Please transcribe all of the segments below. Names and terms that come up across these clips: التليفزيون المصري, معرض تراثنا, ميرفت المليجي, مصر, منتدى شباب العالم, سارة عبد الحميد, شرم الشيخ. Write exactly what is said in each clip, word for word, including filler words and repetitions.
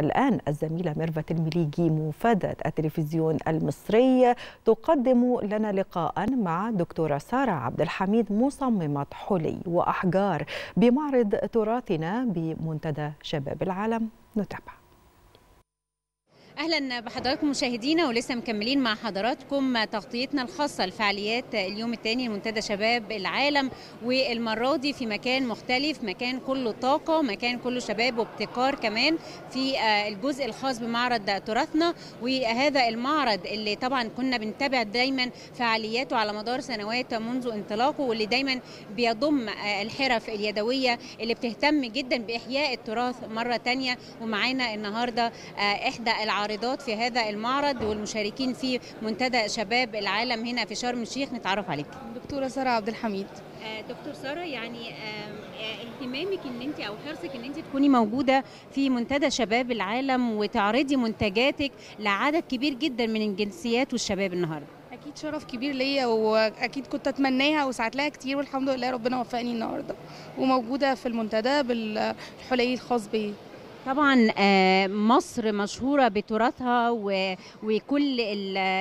الآن الزميلة ميرفت المليجي مفادة التلفزيون المصري تقدم لنا لقاء مع دكتورة سارة عبد الحميد مصممة حلي وأحجار بمعرض تراثنا بمنتدى شباب العالم. نتابع. اهلا بحضراتكم مشاهدينا، ولسه مكملين مع حضراتكم تغطيتنا الخاصه لفعاليات اليوم الثاني لمنتدى شباب العالم، والمره دي في مكان مختلف، مكان كله طاقه، مكان كله شباب وابتكار، كمان في الجزء الخاص بمعرض تراثنا. وهذا المعرض اللي طبعا كنا بنتابع دايما فعالياته على مدار سنوات منذ انطلاقه، واللي دايما بيضم الحرف اليدويه اللي بتهتم جدا باحياء التراث مره ثانيه. ومعانا النهارده احدى العارضات في هذا المعرض والمشاركين في منتدى شباب العالم هنا في شرم الشيخ، نتعرف عليك. دكتورة سارة عبد الحميد. آه دكتور سارة، يعني آه اهتمامك ان انت او حرصك ان انت تكوني موجودة في منتدى شباب العالم وتعرضي منتجاتك لعدد كبير جدا من الجنسيات والشباب النهارده. اكيد شرف كبير ليا، واكيد كنت اتمناها وسعت لها كتير، والحمد لله ربنا وفقني النهارده وموجودة في المنتدى بالحلي الخاص بي. طبعا مصر مشهورة بتراثها وكل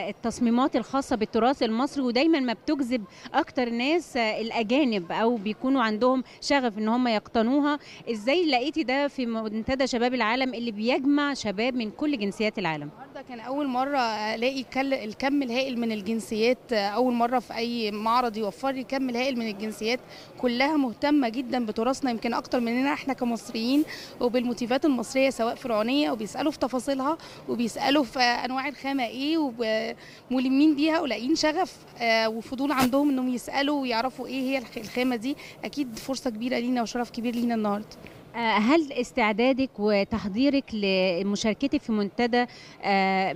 التصميمات الخاصة بالتراث المصري، ودايما ما بتجذب أكتر ناس الأجانب أو بيكونوا عندهم شغف إن هم يقتنوها. إزاي لقيتي ده في منتدى شباب العالم اللي بيجمع شباب من كل جنسيات العالم؟ النهارده كان أول مرة ألاقي الكم الهائل من الجنسيات، أول مرة في أي معرض يوفر لي الكم الهائل من الجنسيات، كلها مهتمة جدا بتراثنا، يمكن أكتر مننا إحنا كمصريين، وبالموتيفات المصريه سواء فرعونيه، وبيسالوا في تفاصيلها وبيسالوا في انواع الخامه ايه، وملمين بيها ولاقيين شغف وفضول عندهم انهم يسالوا ويعرفوا ايه هي الخامه دي. اكيد فرصه كبيره لينا وشرف كبير لينا النهارده. هل استعدادك وتحضيرك لمشاركتك في منتدى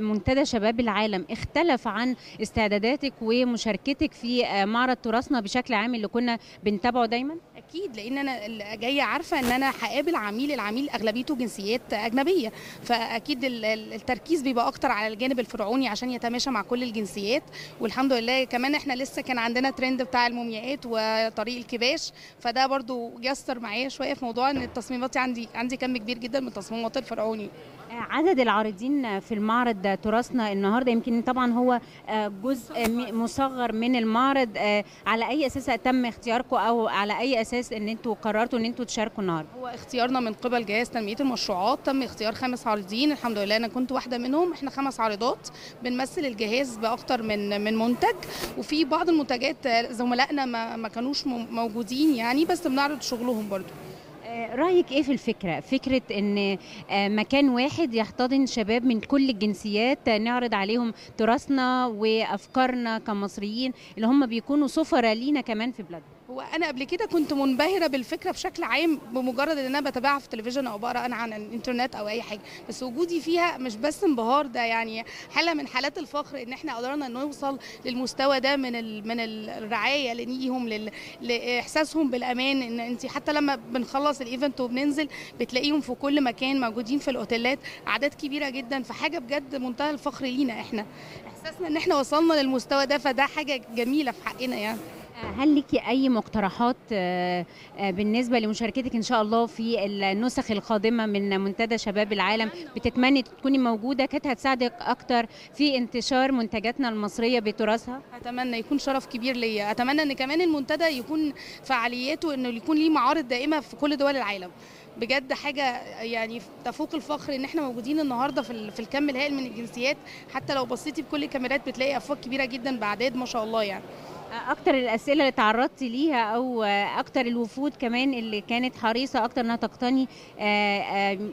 منتدى شباب العالم اختلف عن استعداداتك ومشاركتك في معرض تراثنا بشكل عام اللي كنا بنتابعه دايما؟ اكيد، لان انا جايه عارفه ان انا هقابل عميل، العميل اغلبيته جنسيات اجنبيه، فاكيد التركيز بيبقى اكتر على الجانب الفرعوني عشان يتماشى مع كل الجنسيات. والحمد لله كمان احنا لسه كان عندنا ترند بتاع المومياءات وطريق الكباش، فده برضو يسر معايا شويه في موضوع ان التصميمات عندي عندي كم كبير جدا من التصميمات الفرعوني. عدد العارضين في المعرض تراثنا النهارده، يمكن طبعا هو جزء مصغر من المعرض، على اي اساس تم اختياركم او على اي اساس ان انتوا قررتوا ان انتوا تشاركوا النهارده؟ هو اختيارنا من قبل جهاز تنمية المشروعات، تم اختيار خمس عارضين، الحمد لله انا كنت واحده منهم. احنا خمس عارضات بنمثل الجهاز باكتر من من منتج، وفي بعض المنتجات زملائنا ما, ما كانوش موجودين يعني، بس بنعرض شغلهم برضو. رأيك ايه في الفكرة؟ فكرة ان مكان واحد يحتضن شباب من كل الجنسيات، نعرض عليهم تراثنا وافكارنا كمصريين اللي هم بيكونوا سفراء لينا كمان في بلادنا. وانا قبل كده كنت منبهره بالفكره بشكل عام، بمجرد ان انا بتابعها في التلفزيون او بقرا انا عن الانترنت او اي حاجه، بس وجودي فيها مش بس انبهار، ده يعني حاله من حالات الفخر ان احنا قدرنا نوصل للمستوى ده من ال... من الرعايه ليهم، لل... لاحساسهم بالامان. ان انت حتى لما بنخلص الايفنت وبننزل بتلاقيهم في كل مكان، موجودين في الاوتيلات اعداد كبيره جدا، فحاجه بجد منتهى الفخر لينا احنا، احساسنا ان احنا وصلنا للمستوى ده، فده حاجه جميله في حقنا يعني. هل لك أي مقترحات بالنسبة لمشاركتك إن شاء الله في النسخ القادمة من منتدى شباب العالم؟ بتتمني تكوني موجودة، كانت هتساعدك أكتر في انتشار منتجاتنا المصرية بتراثها؟ أتمنى يكون شرف كبير ليا، أتمنى إن كمان المنتدى يكون فعالياته إنه يكون ليه معارض دائمة في كل دول العالم. بجد حاجه يعني تفوق الفخر ان احنا موجودين النهارده في في الكم الهائل من الجنسيات، حتى لو بصيتي بكل الكاميرات بتلاقي افواج كبيره جدا باعداد ما شاء الله يعني. اكتر الاسئله اللي تعرضتي ليها او اكتر الوفود كمان اللي كانت حريصه اكتر انها تقتني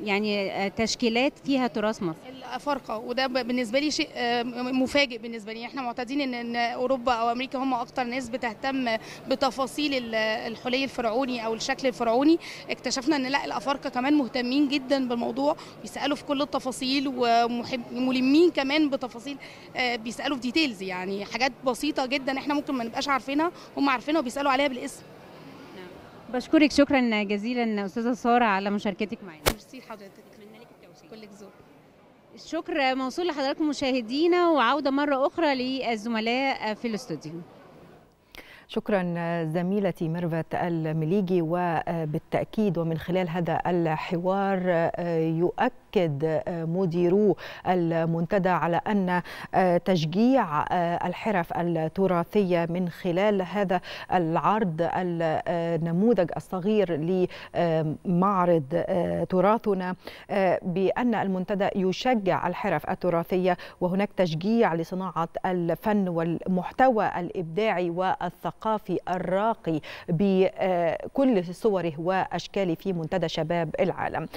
يعني تشكيلات فيها تراث مصر؟ الافارقه، وده بالنسبه لي شيء مفاجئ بالنسبه لي، احنا معتادين ان اوروبا او امريكا هم اكتر ناس بتهتم بتفاصيل الحلي الفرعوني او الشكل الفرعوني، اكتشفنا ان لا، الأفارقة كمان مهتمين جدا بالموضوع، بيسألوا في كل التفاصيل وملمين كمان بتفاصيل، بيسألوا في ديتيلز يعني حاجات بسيطة جدا احنا ممكن ما نبقاش عارفينها، هم عارفينها وبيسألوا عليها بالاسم. بشكرك شكرا جزيلا أستاذة سارة على مشاركتك معنا. ميرسي حضرتك، أتمنى لك التوفيق. كلك ذوق. الشكر موصول لحضراتكم مشاهدينا، وعودة مرة أخرى للزملاء في الاستوديو. شكرا زميلتي ميرفت المليجي، وبالتأكيد ومن خلال هذا الحوار يؤكد أكد مديرو المنتدى على أن تشجيع الحرف التراثية من خلال هذا العرض النموذج الصغير لمعرض تراثنا، بأن المنتدى يشجع الحرف التراثية وهناك تشجيع لصناعة الفن والمحتوى الإبداعي والثقافي الراقي بكل صوره وأشكاله في منتدى شباب العالم.